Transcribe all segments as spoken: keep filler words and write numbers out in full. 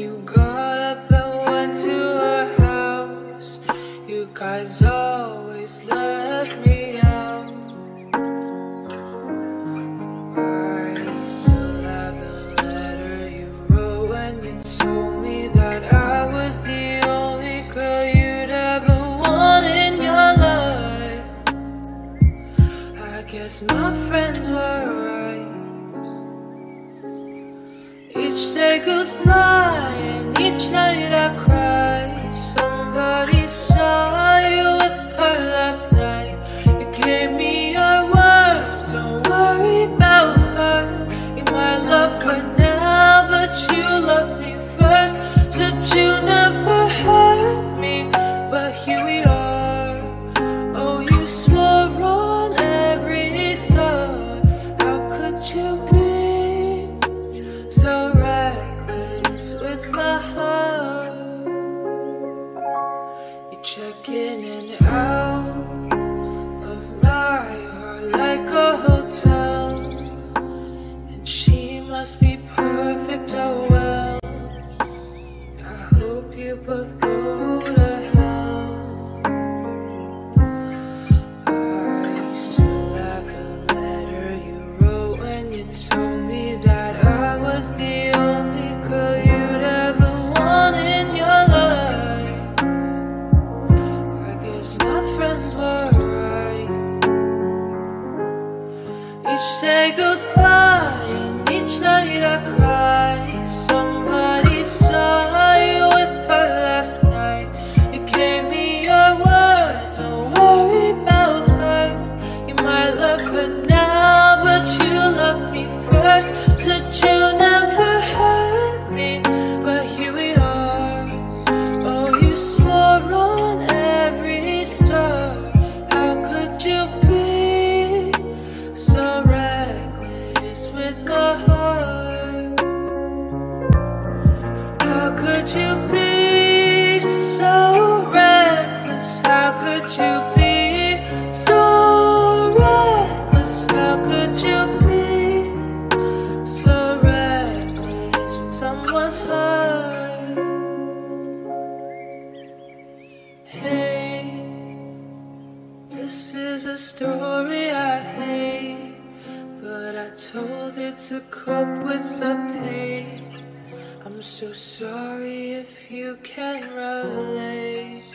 You got up and went to her house. You guys always left me out. I still have the letter you wrote when you told me that I was the only girl you'd ever want in your life. I guess my friends were right. Each day goes by and each night I cry. Somebody saw you with her last night. You gave me your word, don't worry about her. You might love her now, but you loved me first. Said you never hurt me, but here we are. Oh, you swore on every star. How could you be so checking in and out of my heart like a hotel, and she must be perfect, oh well. I hope you both go to hell. I still have the letter you wrote when you told me that I was the only girl you'd ever want in your life. Each day goes by and each night I cry. Somebody saw you with her last night. You gave me your word, don't worry about her. You might love her now, but you loved me first. Said you never hurt me, but here we are. Oh, you swore on every star. How could you be How could you be so reckless? How could you be so reckless? How could you be so reckless with someone's heart? Hey, this is a story I hate, but I told it to cope with the pain. I'm so sorry if you can relate.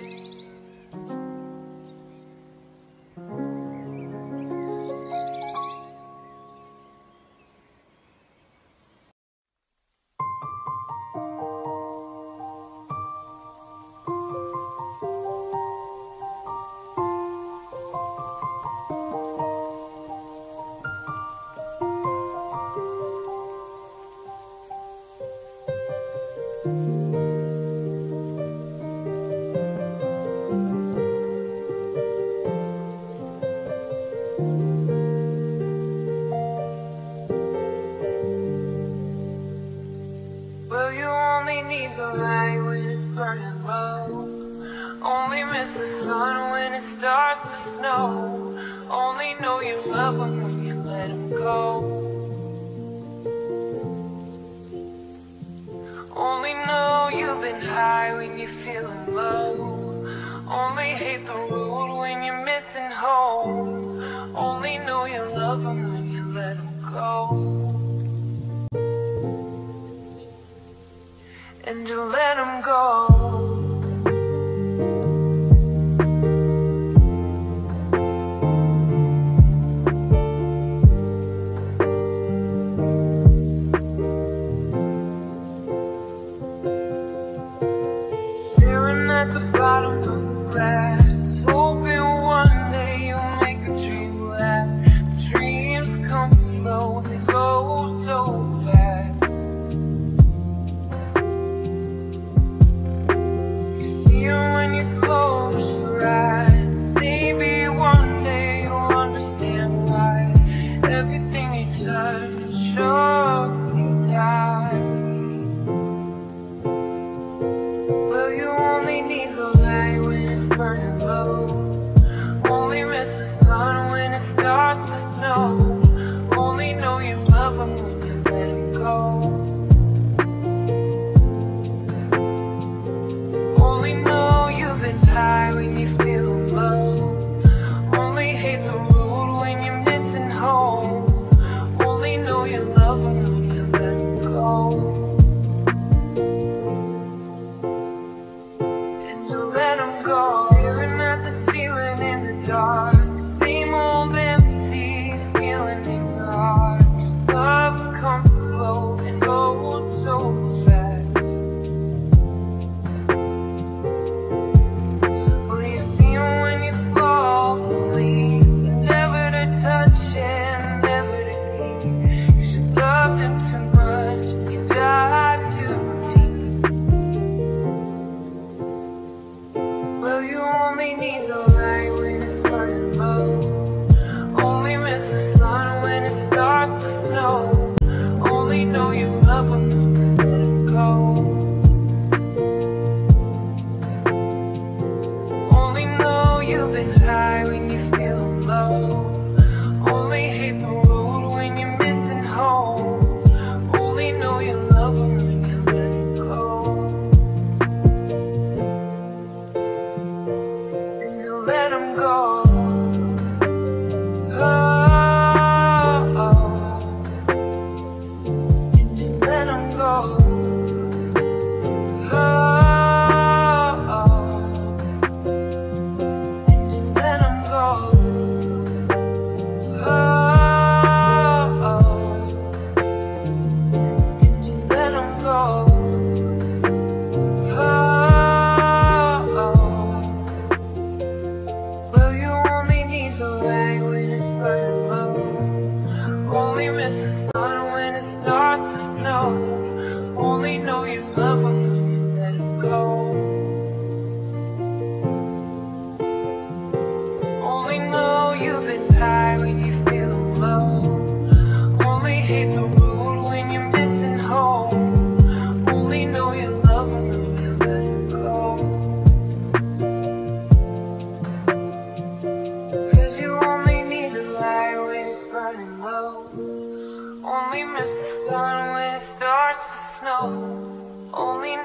Burn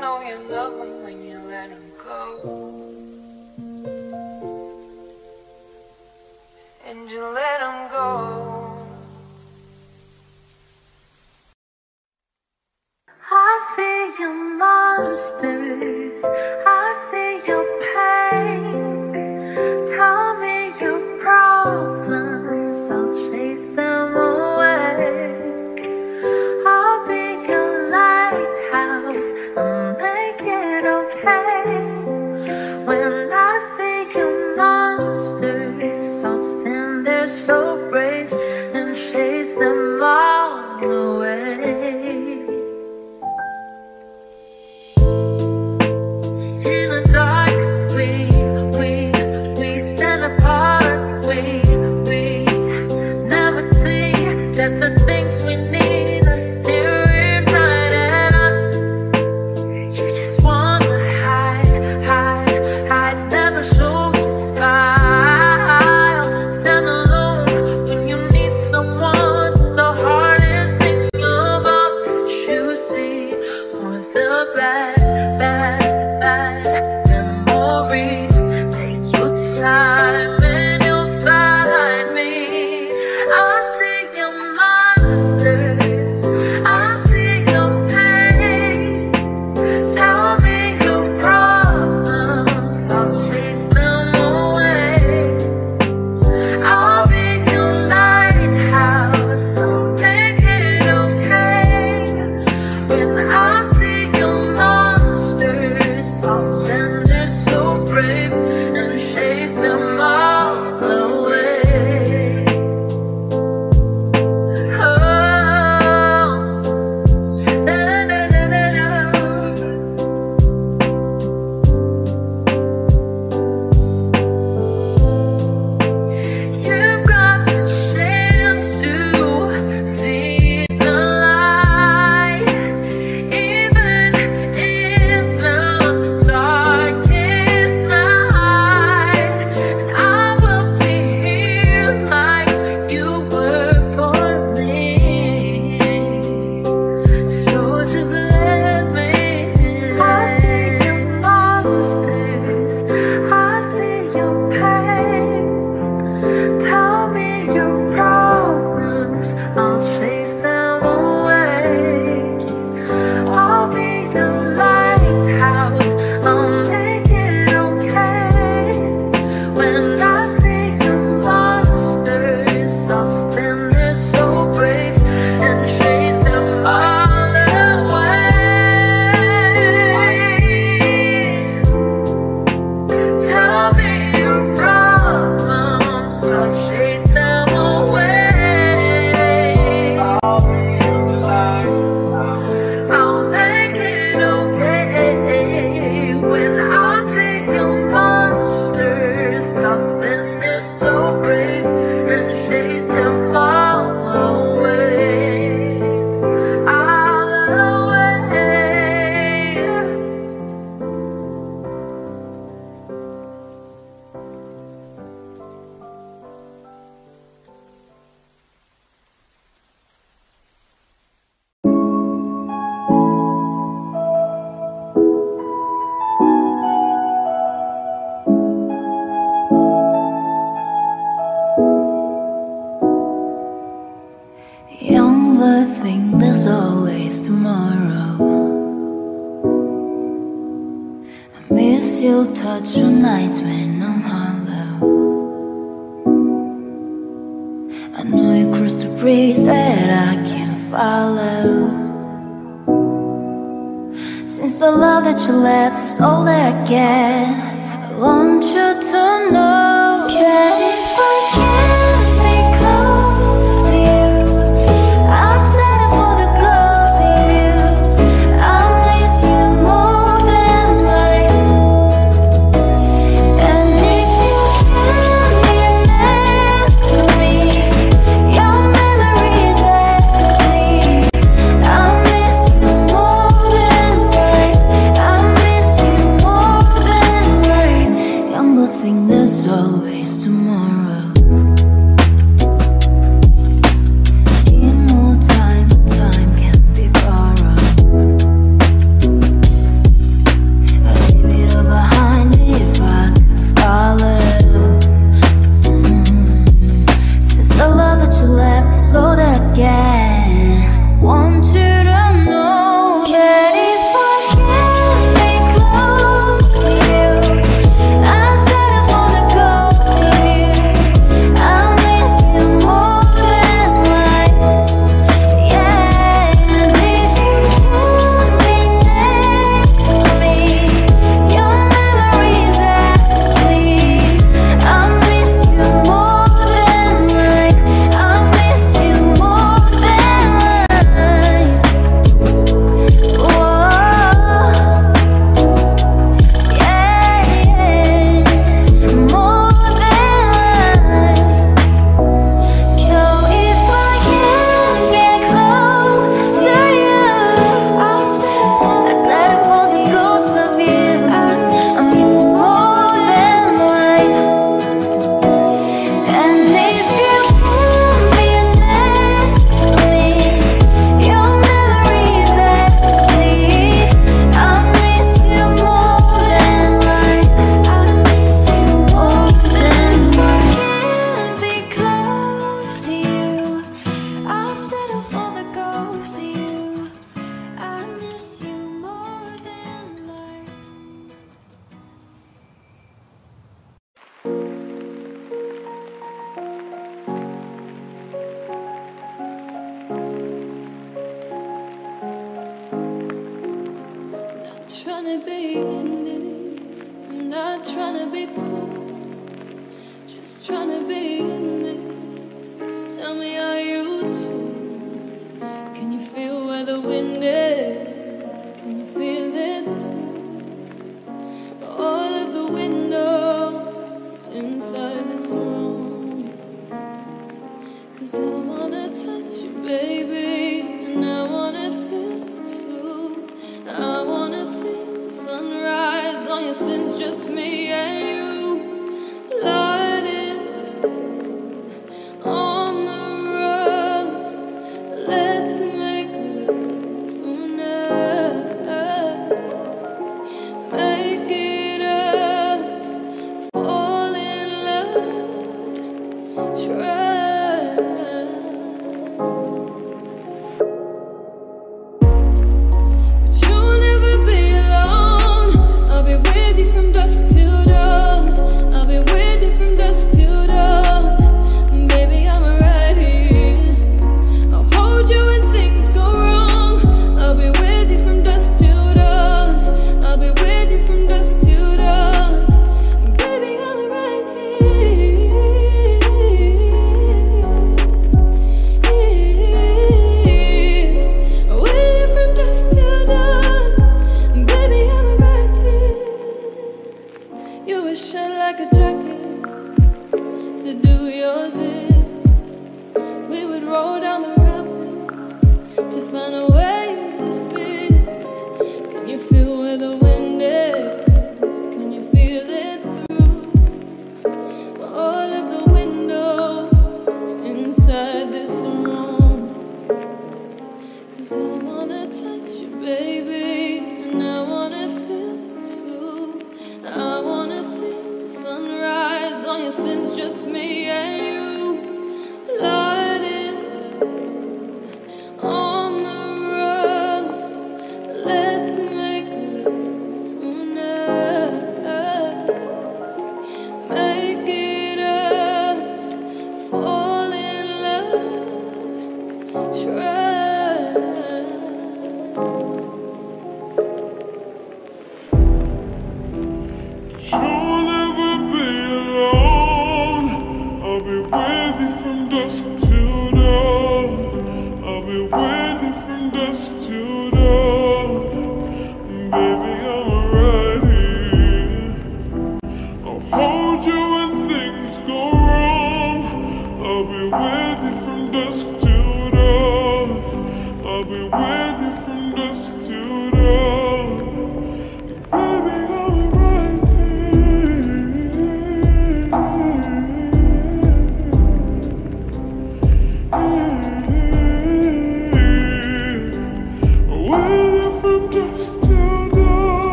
know you love him when you let him go, and you let him go. I see your monsters, I see your pain. Tell me your problems, I'll chase them away. I'll be your lighthouse, I'll make it okay. When I see your monsters, I'll stand there so brave and chase them all away. In the dark, we, we, we stand apart. We, we never see that the things we need are staring right at us. You just wanna hide, hide, hide, never show your smile. Stand alone when you need someone, so hard is in your box. You see more the bad, bad. tryna be in it. I'm not tryna be cool, just tryna be in this. Tell me, are you too? Can you feel where the wind is? Can you feel it through all of the windows inside this room? 'Cause I wanna touch you, baby, and I wanna feel it too. I wanna see the sunrise on your sins, just me and you. Light it up on the road. Let's make love tonight. Make it up. Fall in love. Try. You were shut like a jacket, so do yours in. We would roll down the rapids to find a way that fits. Can you feel where the wind is? Can you feel it through all of the windows inside this room? 'Cause I wanna touch you, baby, and I wanna feel it too. I wanna on your sins, just me and you. Light it up on the road. Let's make love tonight. Make it up. Fall in love. Try.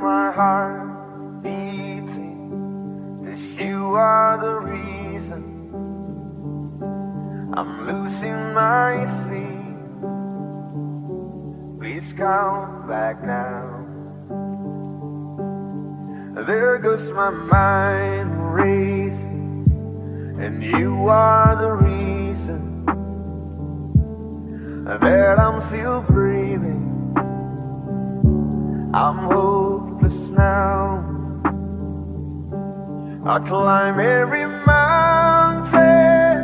My heart beating, as you are the reason I'm losing my sleep. Please come back now. There goes my mind racing, and you are the reason that I'm still breathing. I'm hopeless now. I climb every mountain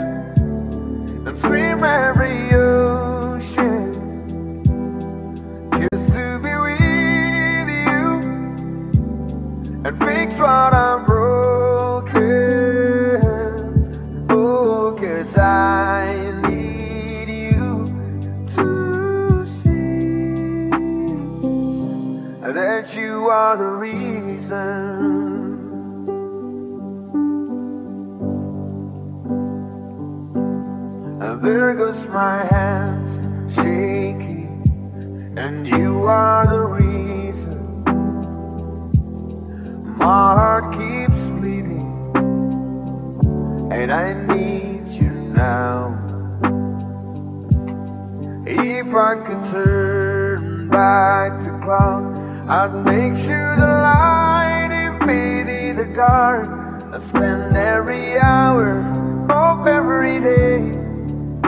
and swim every ocean just to be with you and fix what I'm broken. Oh, 'cause I that you are the reason. And there goes my hands shaking, and you are the reason my heart keeps bleeding and I need you now. If I could turn back the clock, I'd make sure the light invaded the dark. I'd spend every hour of every day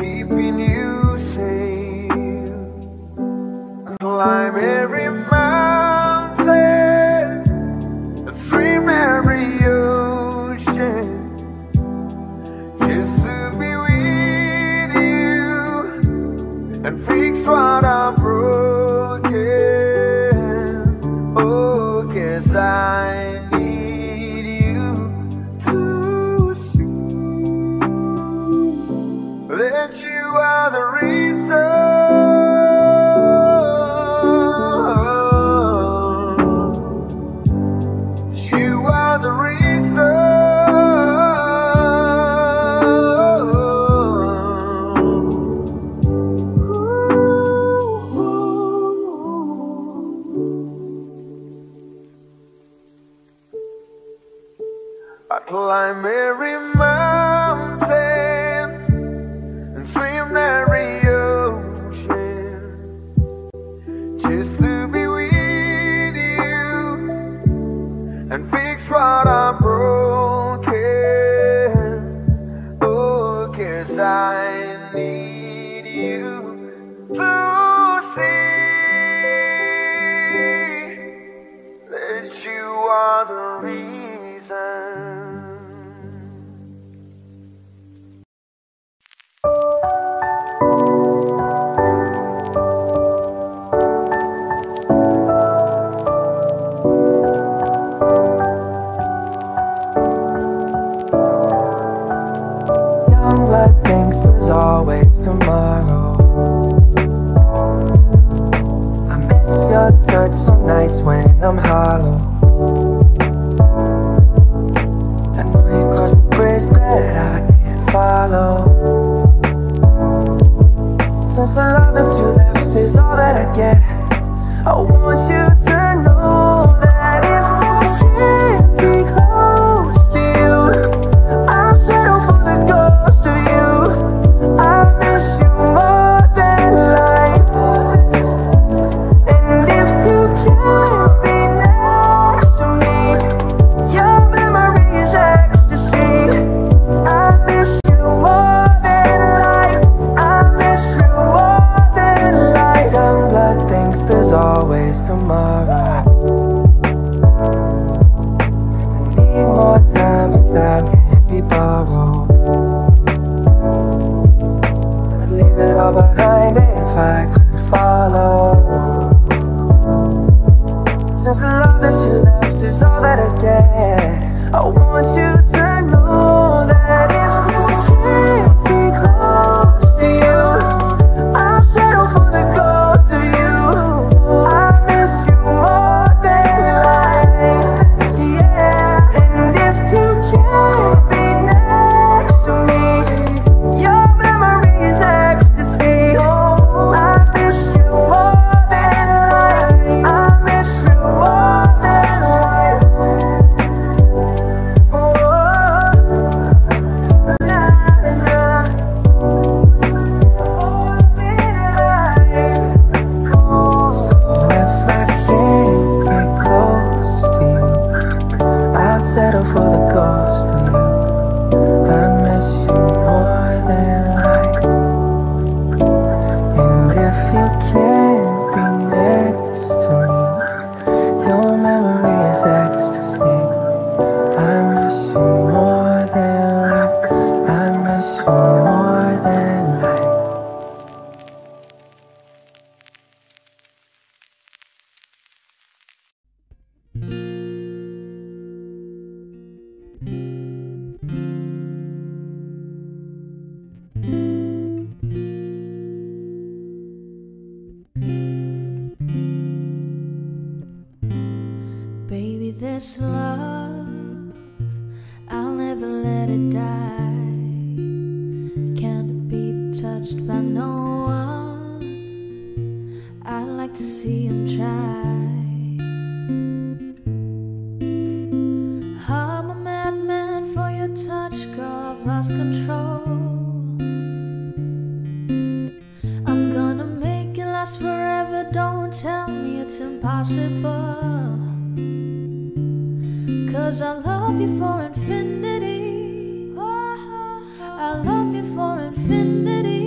keeping you safe. I'd climb every mountain, I'd swim every ocean, just to be with you and fix what I'm broken. Oh, guess I need you to see that you are the reason. You are the reason. I climb every mountain and swim every ocean, just to be with you and fix what I'm broken. Oh, guess I need you to see that you are the reason. There's always tomorrow. I miss your touch on nights when I'm hollow. I know you crossed the bridge that I can't follow. Since the love that you left is all that I get, I want you to know that if I can't be close to you, I'll settle for the ghost of you. control. I'm gonna make it last forever. Don't tell me it's impossible, 'cause I love you for infinity. I love you for infinity,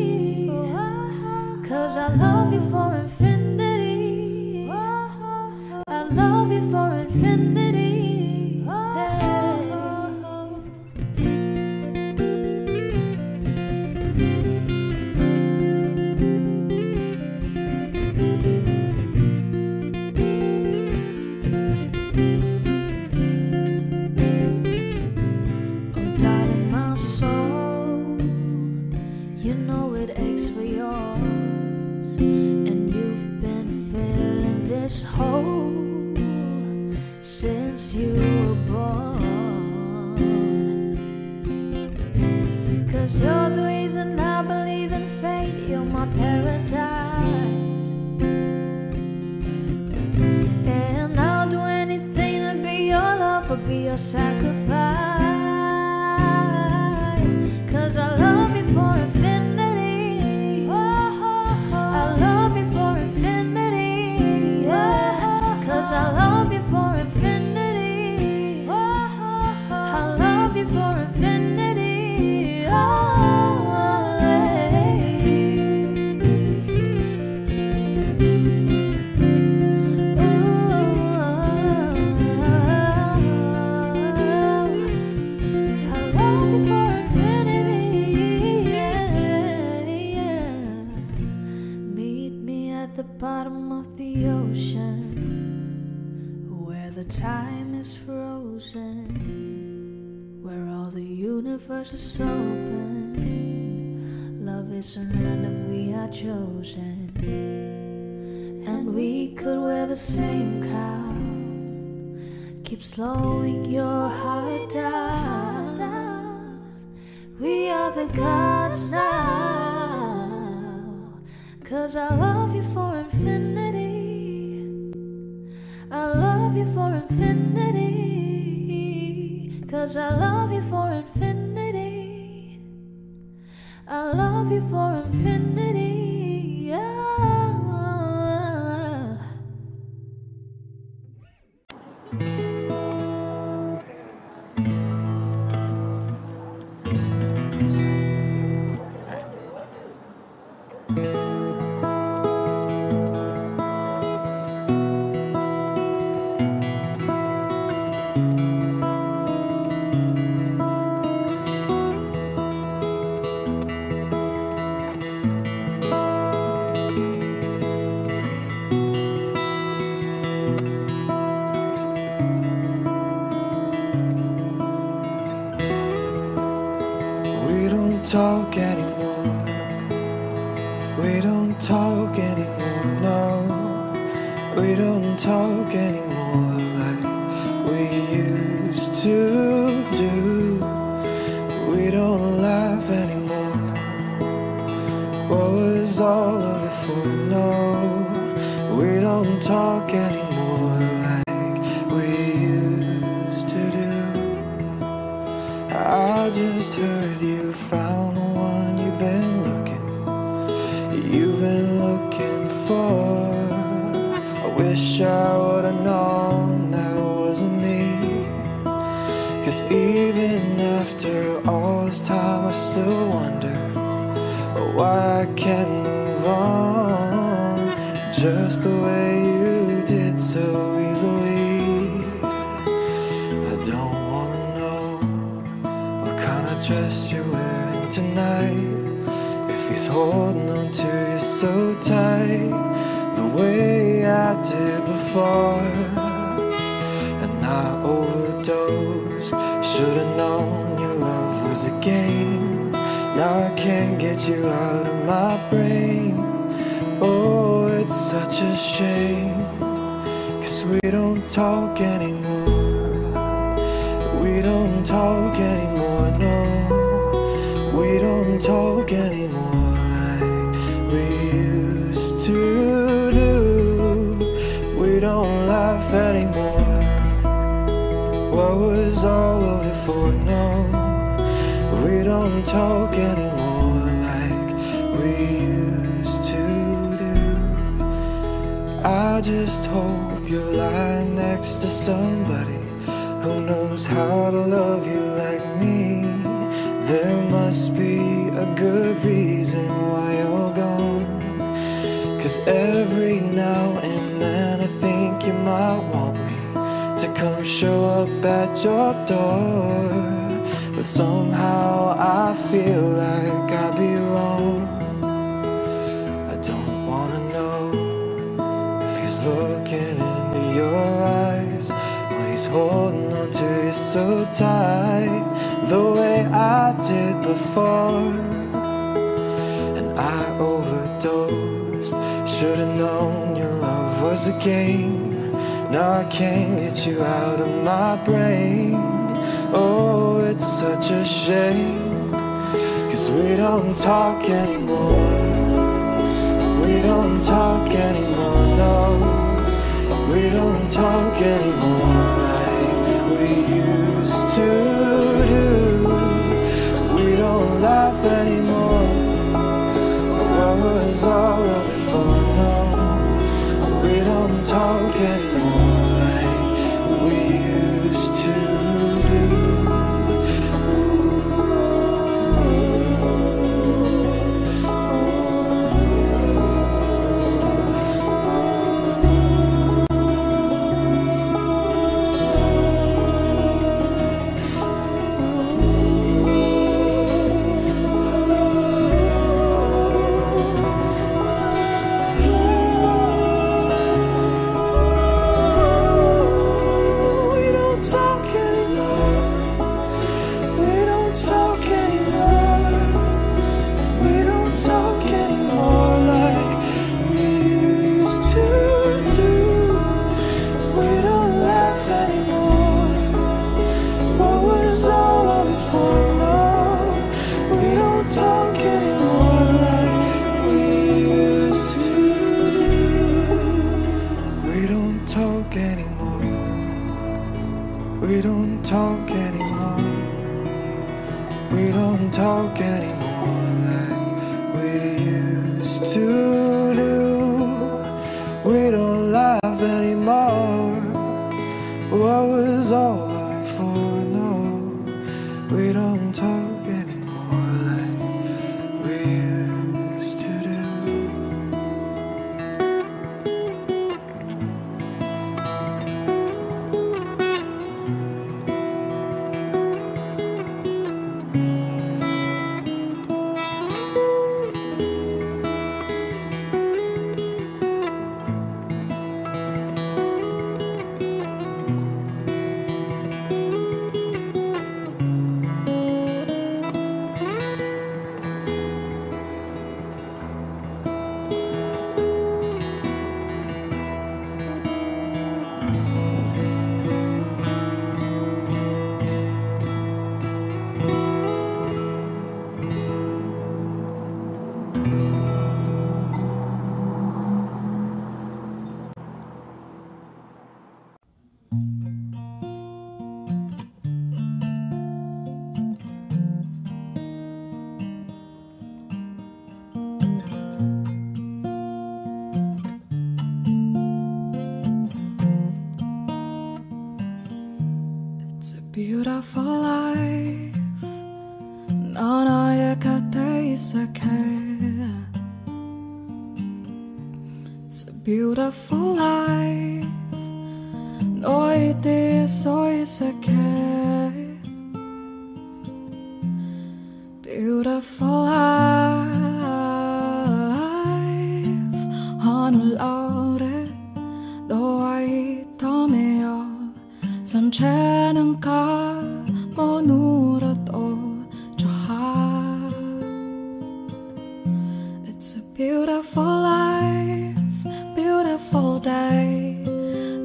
'cause I love you for infinity. I love you for infinity. You know it aches for yours, and you've been filling this hole since you were born. 'Cause you're the reason I believe in fate, you're my paradise, and I'll do anything to be your love or be your sacrifice, 'cause I love you for infinity. I love you for infinity. I love you for infinity. Time is frozen, where all the universe is open. Love isn't random, we are chosen, and we could wear the same crown. Keep slowing your heart down. We are the gods now, 'cause I love you for infinity. I love you for infinity, 'cause I love you for infinity. I love you for infinity. Oh. Talk anymore, we don't talk anymore, no, we don't talk anymore like we used to do. We don't laugh anymore, what was all of it for? No, we don't talk anymore like we used to do. I just heard you found the one you've been looking, you've been looking for. I wish I would've known that wasn't me, 'cause even after all this time I still wonder why I can't move on just the way you did so easily. I don't wanna know what kind of dress you're wearing tonight, if he's holding on to you so tight the way I did before, and I overdosed. Should've known your love was a game, now I can't get you out of my brain. Oh, it's such a shame, 'cause we don't talk anymore, we don't talk anymore, no. We don't talk anymore like we used to do. We don't laugh anymore, what was all of it for? No, we don't talk so getting more like we used to do. I just hope you're lying next to somebody who knows how to love you like me. There must be a good reason why you're gone, 'cause every now and then I think you might want me to come show up at your door. But somehow I feel like I'd be wrong. I don't wanna know if he's looking into your eyes, when he's holding on to you so tight, the way I did before. And I overdosed, should've known your love was a game. Now I can't get you out of my brain. Oh, it's such a shame, 'cause we don't talk anymore. We don't talk anymore, no. We don't talk anymore like we used to do. We don't laugh anymore. What was all of it for, no. We don't talk anymore like we used to. Beautiful life, it's a beautiful life, noite e soisake. Beautiful life, honu laure doai tomeyo sanche ng ka. It's a beautiful life, beautiful day.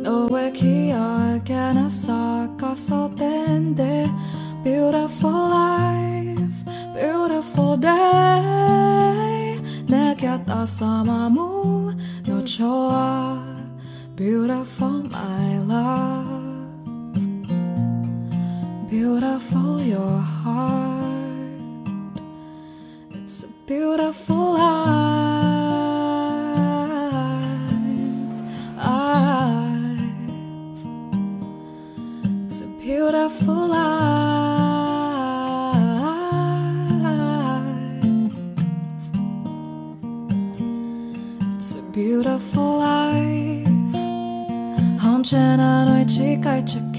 No wekia again saka sotende. Beautiful life, beautiful day. Nekat asamamu no choa. Beautiful my love. Beautiful your heart, It's a beautiful life, life. It's a beautiful life. It's a beautiful life. 언제나 널 지각할게.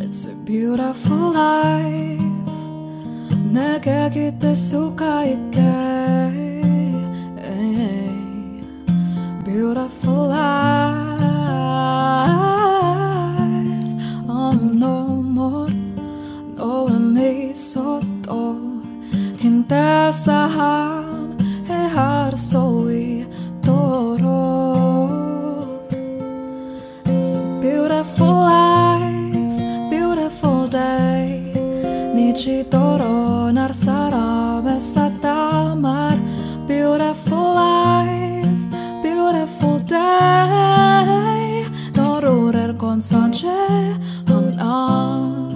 It's a beautiful life. 내게 기댈 수가 있게. Beautiful life. Oh no more. 너의 미소도 긴데 사랑해 할 수 있도록. It's a beautiful life. 지도록 날 사람에 싸다말 Beautiful life, beautiful day 너를 건선제 I'm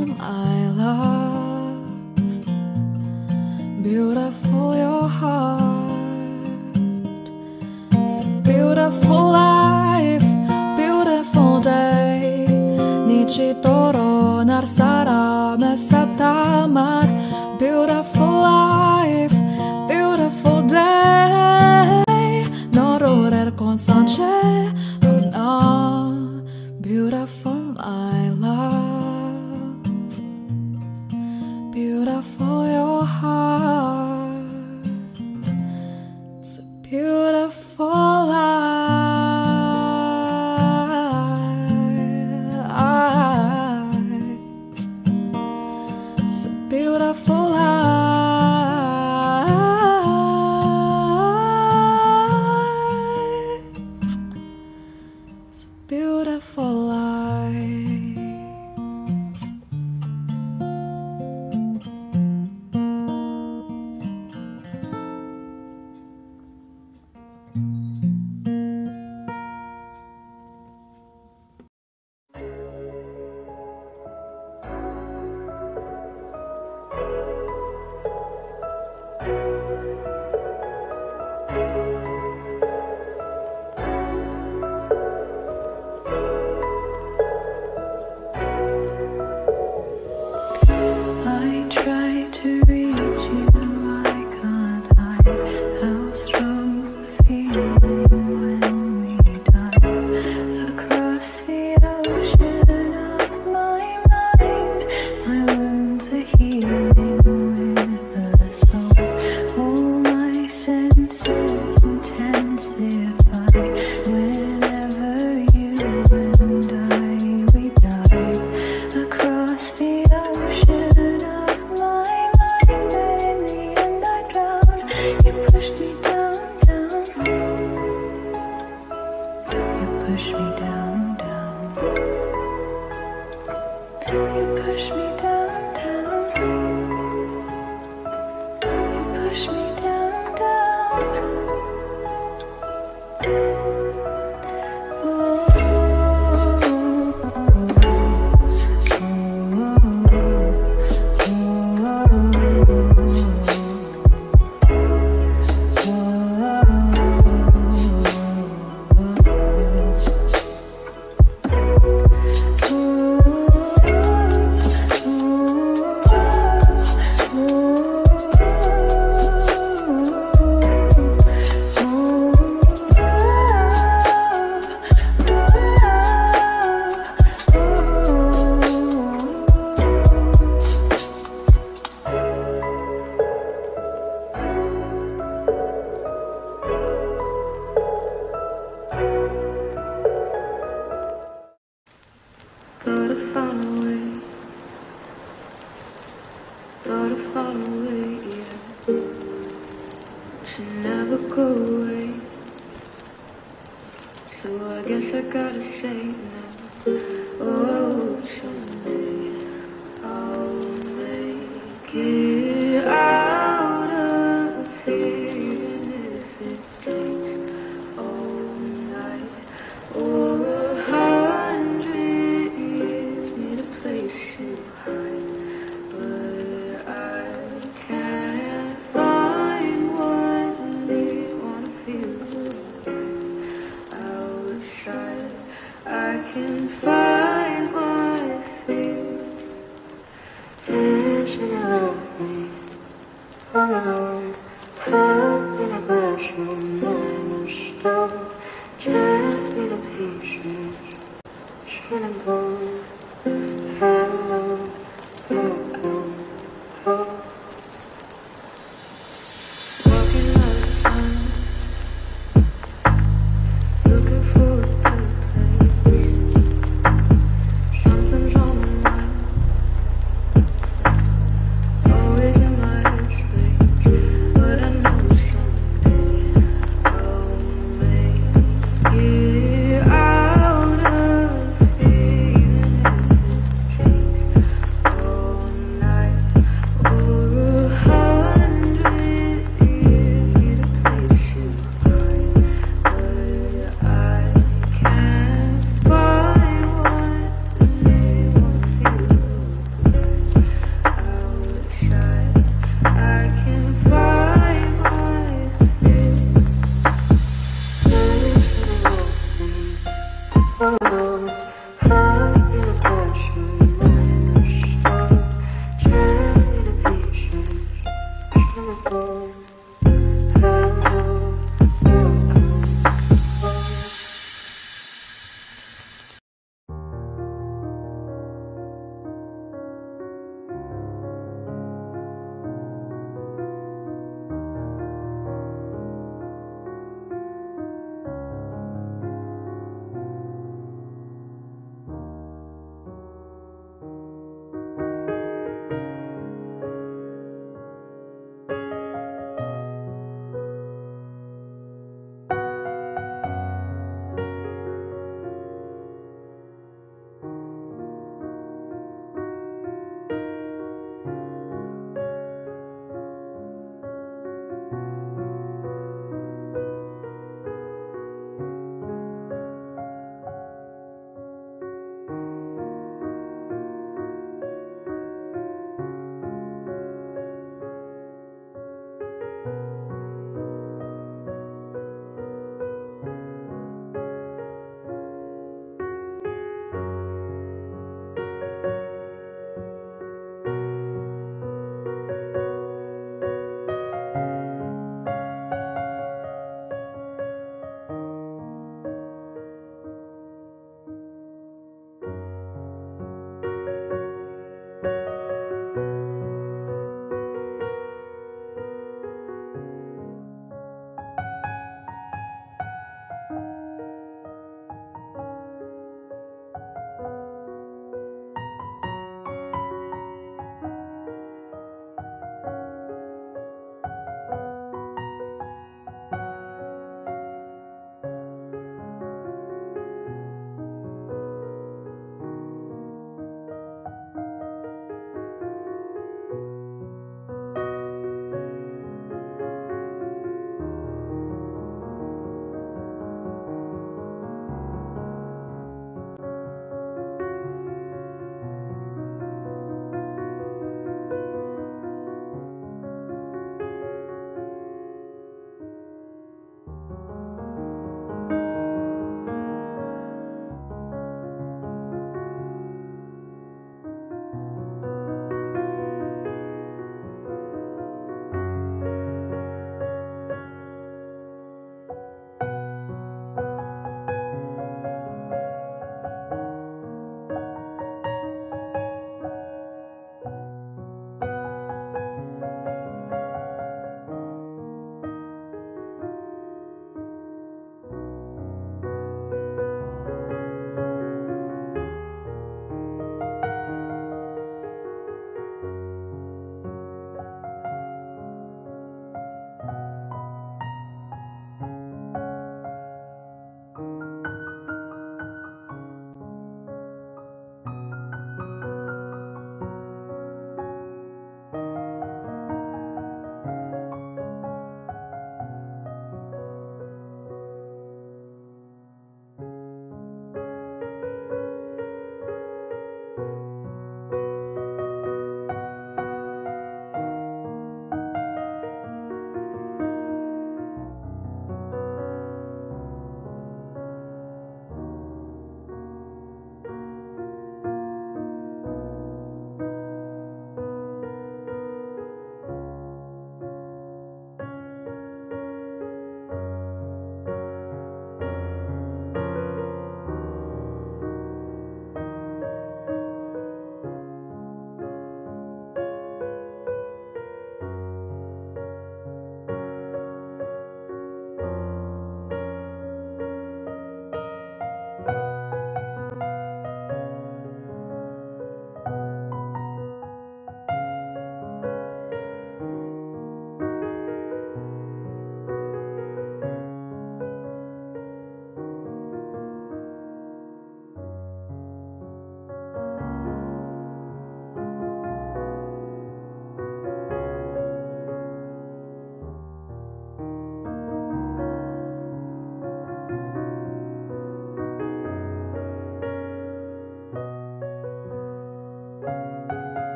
not beautiful I love Beautiful your heart It's a beautiful life, beautiful day 네 지도록 날 사람 Beautiful life, beautiful day. 너를 건선제 I'm not beautiful, my love. Beautiful your heart. It's a beautiful life. Beautiful life. It's a beautiful life.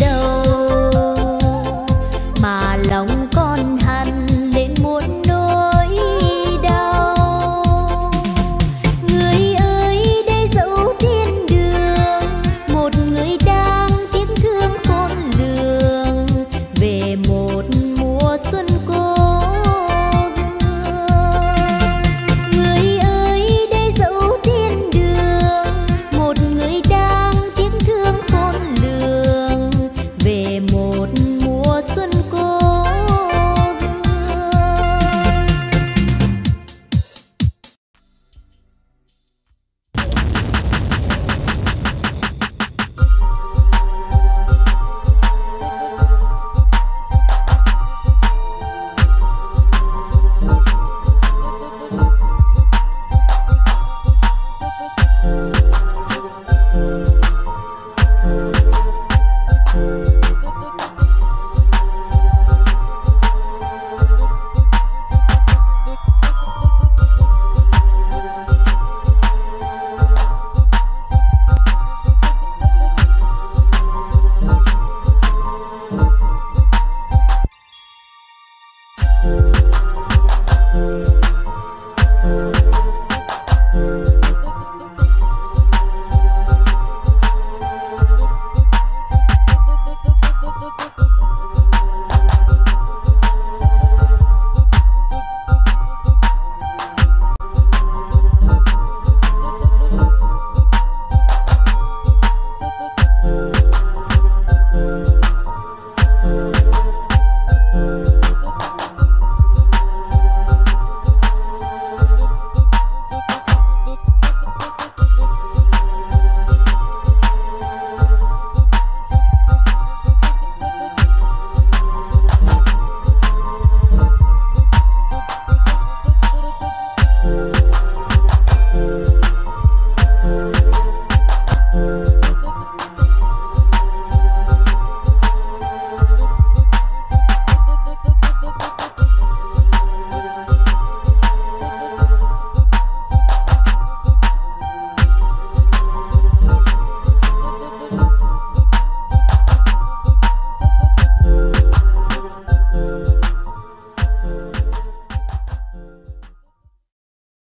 đầu.